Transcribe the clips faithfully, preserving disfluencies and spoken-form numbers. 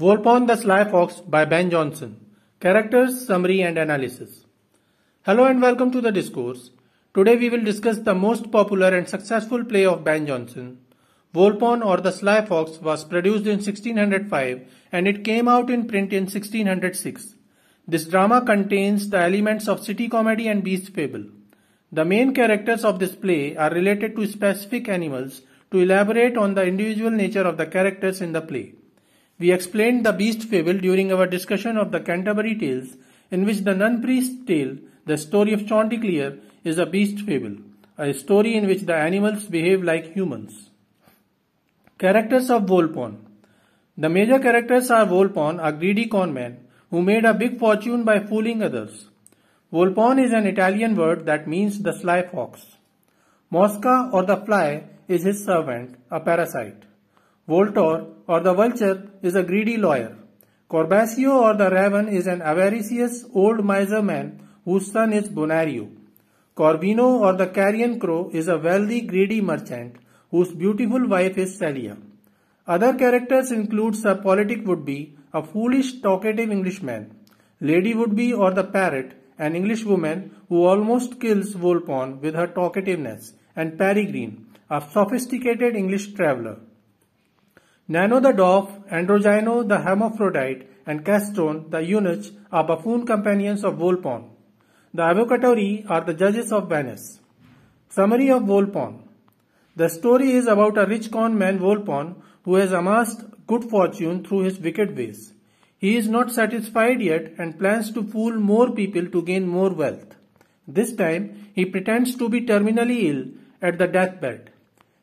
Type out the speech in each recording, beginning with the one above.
Volpone the Sly Fox by Ben Jonson. Characters, Summary and Analysis. Hello and welcome to The Discourse. Today we will discuss the most popular and successful play of Ben Jonson. Volpone or the Sly Fox was produced in sixteen oh five and it came out in print in sixteen oh six. This drama contains the elements of city comedy and beast fable. The main characters of this play are related to specific animals to elaborate on the individual nature of the characters in the play. We explained the beast fable during our discussion of the Canterbury Tales, in which the Nun-Priest's tale, the story of Chanticleer, is a beast fable, a story in which the animals behave like humans. Characters of Volpone. The major characters are Volpone, a greedy con man, who made a big fortune by fooling others. Volpone is an Italian word that means the sly fox. Mosca or the fly is his servant, a parasite. Voltore or the vulture is a greedy lawyer. Corbaccio or the raven is an avaricious old miser man whose son is Bonario. Corvino or the carrion crow is a wealthy greedy merchant whose beautiful wife is Celia. Other characters include Sir Politic Would-be, a foolish talkative Englishman. Lady Would-be or the parrot, an Englishwoman who almost kills Volpone with her talkativeness. And Peregrine, a sophisticated English traveller. Nano the dwarf, Androgyno the hermaphrodite, and Castrone the eunuch are buffoon companions of Volpone. The Avocatori are the judges of Venice. Summary of Volpone. The story is about a rich con man Volpone who has amassed good fortune through his wicked ways. He is not satisfied yet and plans to fool more people to gain more wealth. This time he pretends to be terminally ill at the deathbed.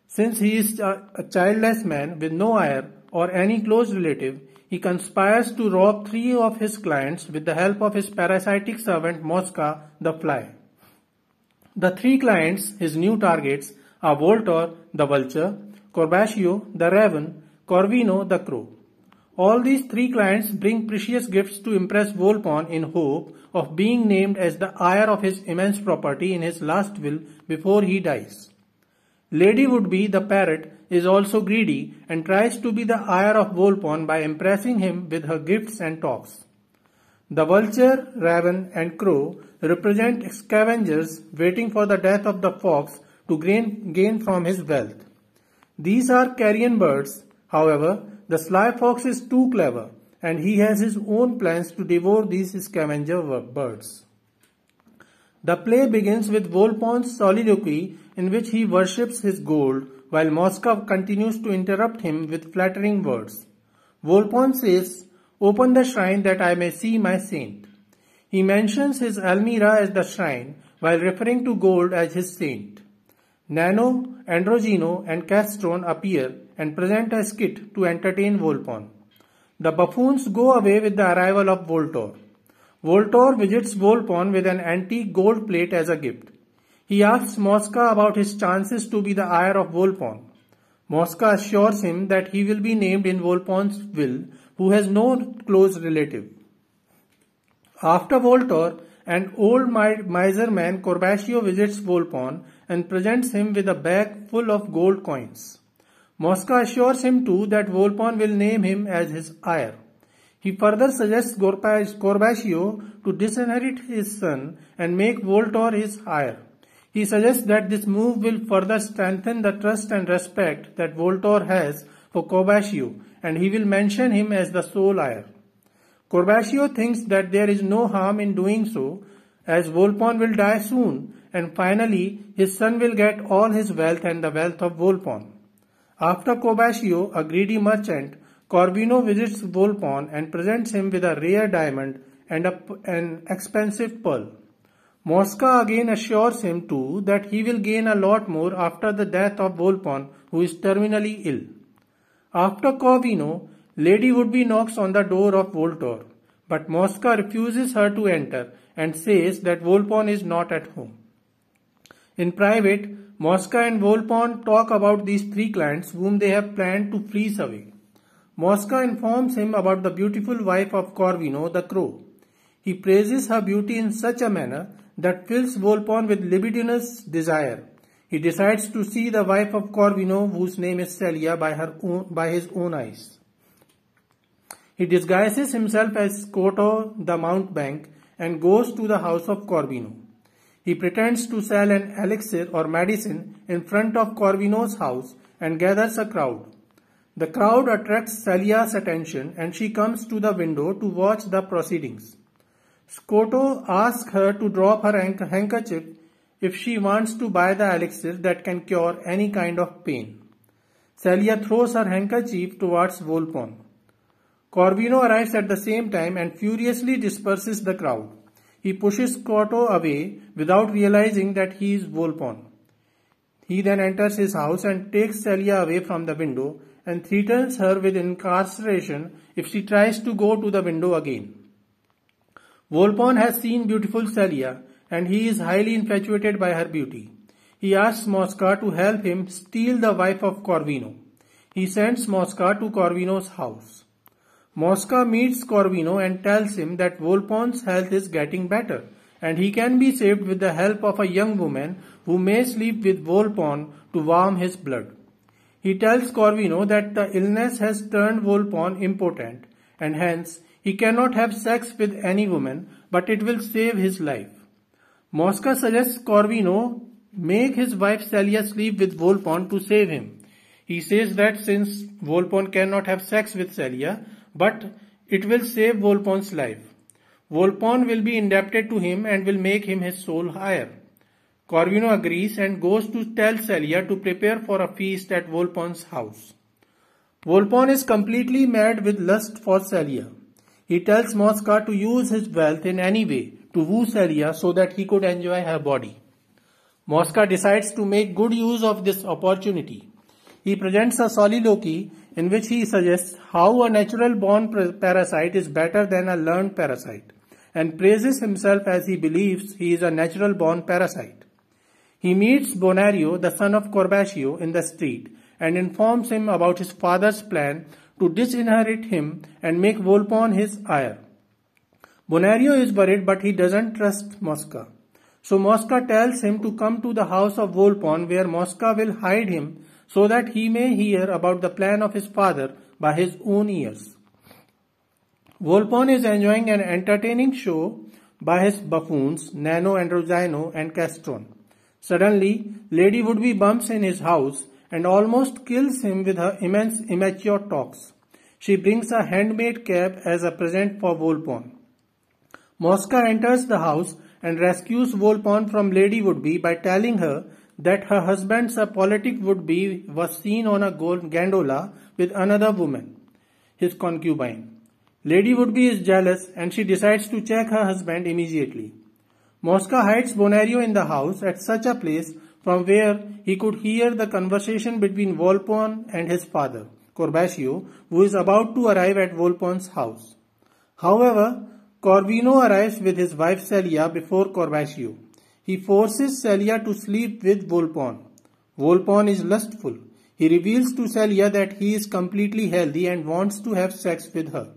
Since he is a childless man with no heir or any close relative, he conspires to rob three of his clients with the help of his parasitic servant Mosca the fly. The three clients, his new targets, are Voltore the vulture, Corbaccio the raven, Corvino the crow. All these three clients bring precious gifts to impress Volpone in hope of being named as the heir of his immense property in his last will before he dies. Lady Would-be the parrot is also greedy and tries to be the heir of Volpone by impressing him with her gifts and talks. The vulture, raven and crow represent scavengers waiting for the death of the fox to gain, gain from his wealth. These are carrion birds. However, the sly fox is too clever and he has his own plans to devour these scavenger birds. The play begins with Volpone's soliloquy in which he worships his gold while Mosca continues to interrupt him with flattering words. Volpone says, "Open the shrine that I may see my saint." He mentions his almirah as the shrine while referring to gold as his saint. Nano, Androgyno and Castrone appear and present a skit to entertain Volpone. The buffoons go away with the arrival of Voltore. Voltore visits Volpone with an antique gold plate as a gift. He asks Mosca about his chances to be the heir of Volpone. Mosca assures him that he will be named in Volpone's will, who has no close relative. After Voltore, an old miser man Corbaccio visits Volpone and presents him with a bag full of gold coins. Mosca assures him too that Volpone will name him as his heir. He further suggests Corbaccio to disinherit his son and make Voltore his heir. He suggests that this move will further strengthen the trust and respect that Voltore has for Corbaccio, and he will mention him as the sole heir. Corbaccio thinks that there is no harm in doing so, as Volpone will die soon and finally his son will get all his wealth and the wealth of Volpone. After Corbaccio, a greedy merchant, Corvino visits Volpone and presents him with a rare diamond and a, an expensive pearl. Mosca again assures him too that he will gain a lot more after the death of Volpone, who is terminally ill. After Corvino, Lady Would-be knocks on the door of Voltore, but Mosca refuses her to enter and says that Volpone is not at home. In private, Mosca and Volpone talk about these three clients whom they have planned to fleece away. Mosca informs him about the beautiful wife of Corvino, the crow. He praises her beauty in such a manner that fills Volpone with libidinous desire. He decides to see the wife of Corvino, whose name is Celia, by, her own, by his own eyes. He disguises himself as Scoto the mountebank and goes to the house of Corvino. He pretends to sell an elixir or medicine in front of Corvino's house and gathers a crowd. The crowd attracts Celia's attention and she comes to the window to watch the proceedings. Scoto asks her to drop her handkerchief if she wants to buy the elixir that can cure any kind of pain. Celia throws her handkerchief towards Volpone. Corvino arrives at the same time and furiously disperses the crowd. He pushes Scoto away without realizing that he is Volpone. He then enters his house and takes Celia away from the window and threatens her with incarceration if she tries to go to the window again. Volpone has seen beautiful Celia and he is highly infatuated by her beauty. He asks Mosca to help him steal the wife of Corvino. He sends Mosca to Corvino's house. Mosca meets Corvino and tells him that Volpone's health is getting better and he can be saved with the help of a young woman who may sleep with Volpone to warm his blood. He tells Corvino that the illness has turned Volpone impotent and hence he cannot have sex with any woman, but it will save his life. Mosca suggests Corvino make his wife Celia sleep with Volpone to save him. He says that since Volpone cannot have sex with Celia, but it will save Volpone's life. Volpone will be indebted to him and will make him his sole heir. Corvino agrees and goes to tell Celia to prepare for a feast at Volpone's house. Volpone is completely mad with lust for Celia. He tells Mosca to use his wealth in any way to woo Celia so that he could enjoy her body. Mosca decides to make good use of this opportunity. He presents a soliloquy in which he suggests how a natural-born parasite is better than a learned parasite and praises himself as he believes he is a natural-born parasite. He meets Bonario, the son of Corbaccio, in the street and informs him about his father's plan to disinherit him and make Volpone his heir. Bonario is worried, but he doesn't trust Mosca. So Mosca tells him to come to the house of Volpone, where Mosca will hide him so that he may hear about the plan of his father by his own ears. Volpone is enjoying an entertaining show by his buffoons, Nano, Androgyno and Castrone. Suddenly, Lady Would-be bumps in his house and almost kills him with her immense immature talks. She brings a handmade cap as a present for Volpone. Mosca enters the house and rescues Volpone from Lady Would-be by telling her that her husband Sir Politic Would-be was seen on a gondola with another woman, his concubine. Lady Would-be is jealous and she decides to check her husband immediately. Mosca hides Bonario in the house at such a place from where he could hear the conversation between Volpone and his father, Corbaccio, who is about to arrive at Volpone's house. However, Corvino arrives with his wife Celia before Corbaccio. He forces Celia to sleep with Volpone. Volpone is lustful. He reveals to Celia that he is completely healthy and wants to have sex with her.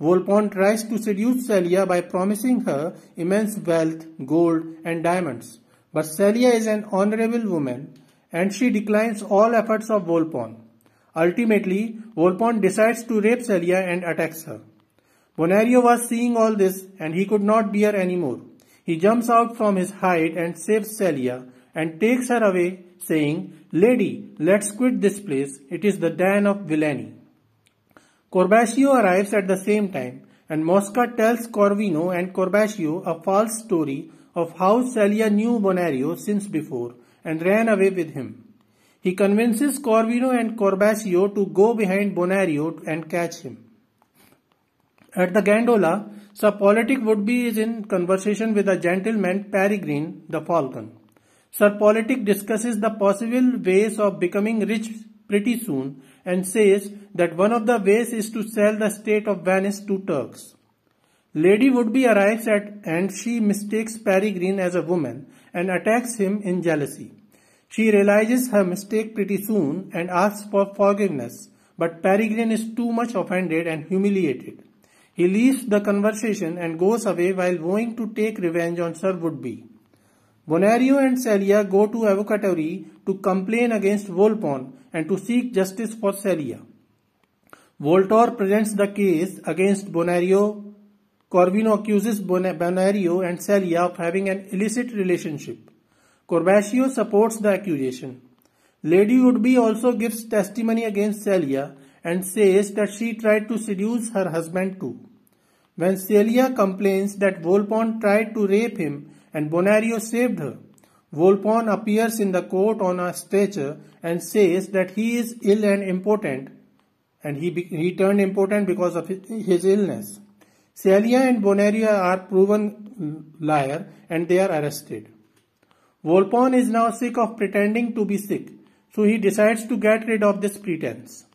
Volpone tries to seduce Celia by promising her immense wealth, gold and diamonds. But Celia is an honorable woman and she declines all efforts of Volpone. Ultimately, Volpone decides to rape Celia and attacks her. Bonario was seeing all this and he could not bear any more. He jumps out from his hide and saves Celia and takes her away, saying, "Lady, let's quit this place. It is the den of villainy." Corbaccio arrives at the same time and Mosca tells Corvino and Corbaccio a false story of how Celia knew Bonario since before and ran away with him. He convinces Corvino and Corbaccio to go behind Bonario and catch him. At the gondola, Sir Politic Would-be is in conversation with a gentleman, Peregrine, the falcon. Sir Politic discusses the possible ways of becoming rich pretty soon and says that one of the ways is to sell the state of Venice to Turks. Lady Would-be arrives at and she mistakes Peregrine as a woman and attacks him in jealousy. She realizes her mistake pretty soon and asks for forgiveness, but Peregrine is too much offended and humiliated. He leaves the conversation and goes away while vowing to take revenge on Sir Would-be. Bonario and Celia go to Avocatori to complain against Volpone and to seek justice for Celia. Voltore presents the case against Bonario. Corvino accuses Bonario and Celia of having an illicit relationship. Corbaccio supports the accusation. Lady Would-be also gives testimony against Celia and says that she tried to seduce her husband too. When Celia complains that Volpone tried to rape him and Bonario saved her, Volpone appears in the court on a stretcher and says that he is ill and impotent, and he, he turned impotent because of his illness. Celia and Bonario are proven liars and they are arrested. Volpone is now sick of pretending to be sick, so he decides to get rid of this pretense.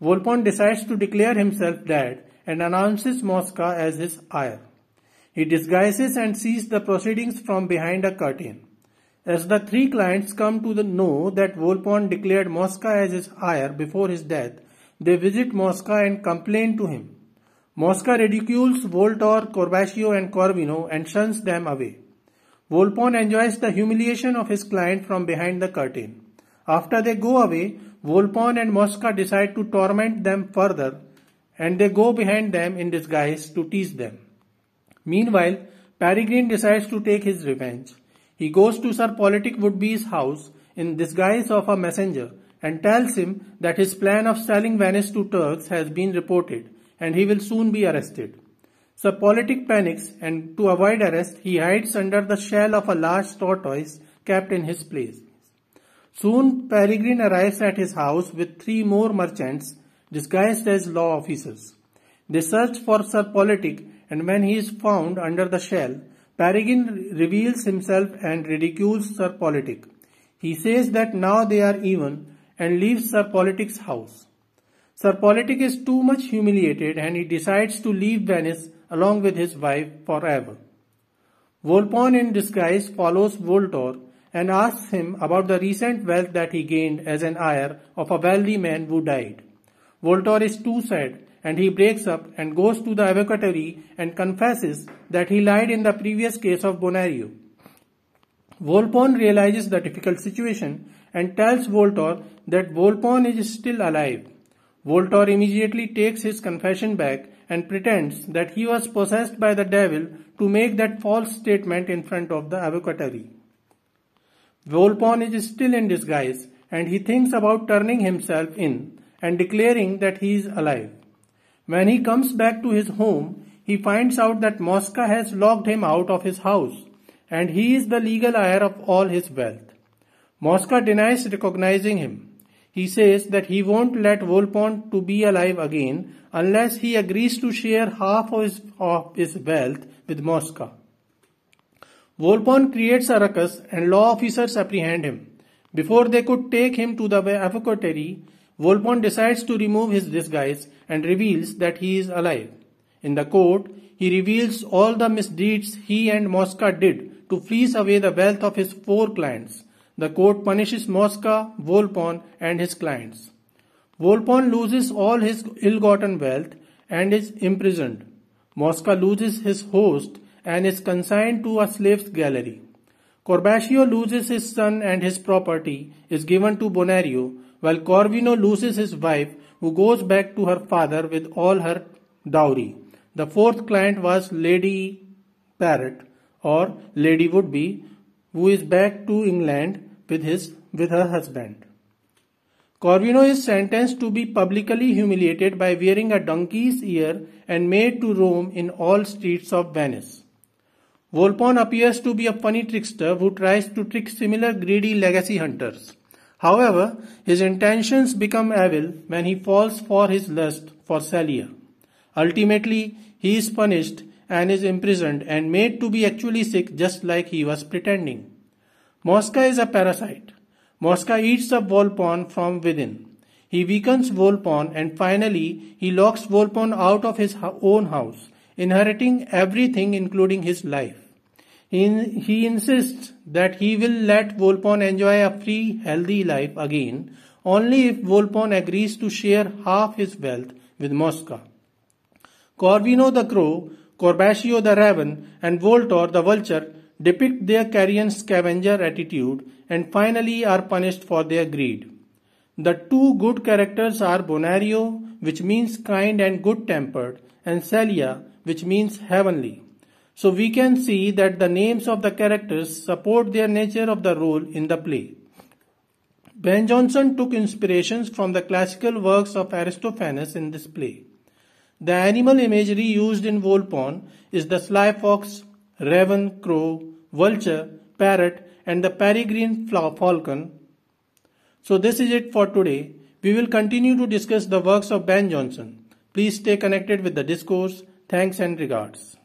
Volpone decides to declare himself dead and announces Mosca as his heir. He disguises and sees the proceedings from behind a curtain. As the three clients come to the know that Volpone declared Mosca as his heir before his death, they visit Mosca and complain to him. Mosca ridicules Voltore, Corbaccio and Corvino and shuns them away. Volpone enjoys the humiliation of his client from behind the curtain. After they go away, Volpone and Mosca decide to torment them further, and they go behind them in disguise to tease them. Meanwhile, Peregrine decides to take his revenge. He goes to Sir Politic Would-be's house in disguise of a messenger and tells him that his plan of selling Venice to Turks has been reported and he will soon be arrested. Sir Politic panics, and to avoid arrest, he hides under the shell of a large tortoise kept in his place. Soon Peregrine arrives at his house with three more merchants disguised as law officers. They search for Sir Politic, and when he is found under the shell, Peregrine reveals himself and ridicules Sir Politic. He says that now they are even and leaves Sir Politic's house. Sir Politic is too much humiliated and he decides to leave Venice along with his wife forever. Volpone in disguise follows Voltore and asks him about the recent wealth that he gained as an heir of a wealthy man who died. Voltore is too sad and he breaks up and goes to the Avocatori and confesses that he lied in the previous case of Bonario. Volpone realizes the difficult situation and tells Voltore that Volpone is still alive. Voltore immediately takes his confession back and pretends that he was possessed by the devil to make that false statement in front of the Avocatori. Volpone is still in disguise and he thinks about turning himself in and declaring that he is alive. When he comes back to his home, he finds out that Mosca has locked him out of his house and he is the legal heir of all his wealth. Mosca denies recognizing him. He says that he won't let Volpone to be alive again unless he agrees to share half of his, of his wealth with Mosca. Volpone creates a ruckus and law officers apprehend him. Before they could take him to the Avocatori, Volpone decides to remove his disguise and reveals that he is alive. In the court, he reveals all the misdeeds he and Mosca did to fleece away the wealth of his four clients. The court punishes Mosca, Volpone and his clients. Volpone loses all his ill-gotten wealth and is imprisoned. Mosca loses his host and is consigned to a slave's gallery. Corbaccio loses his son and his property is given to Bonario, while Corvino loses his wife, who goes back to her father with all her dowry. The fourth client was Lady Parrot or Lady Would-be, who is back to England with his with her husband. Corvino is sentenced to be publicly humiliated by wearing a donkey's ear and made to roam in all streets of Venice. Volpone appears to be a funny trickster who tries to trick similar greedy legacy hunters. However, his intentions become evil when he falls for his lust for Celia. Ultimately, he is punished and is imprisoned and made to be actually sick just like he was pretending. Mosca is a parasite. Mosca eats up Volpone from within. He weakens Volpone and finally he locks Volpone out of his own house, inheriting everything including his life. He, he insists that he will let Volpone enjoy a free, healthy life again, only if Volpone agrees to share half his wealth with Mosca. Corvino the crow, Corbaccio the raven, and Voltore the vulture depict their carrion scavenger attitude and finally are punished for their greed. The two good characters are Bonario, which means kind and good-tempered, and Celia, which means heavenly. So we can see that the names of the characters support their nature of the role in the play. Ben Jonson took inspirations from the classical works of Aristophanes in this play. The animal imagery used in Volpone is the sly fox, raven, crow, vulture, parrot, and the peregrine falcon. So this is it for today. We will continue to discuss the works of Ben Jonson. Please stay connected with The Discourse. Thanks and regards.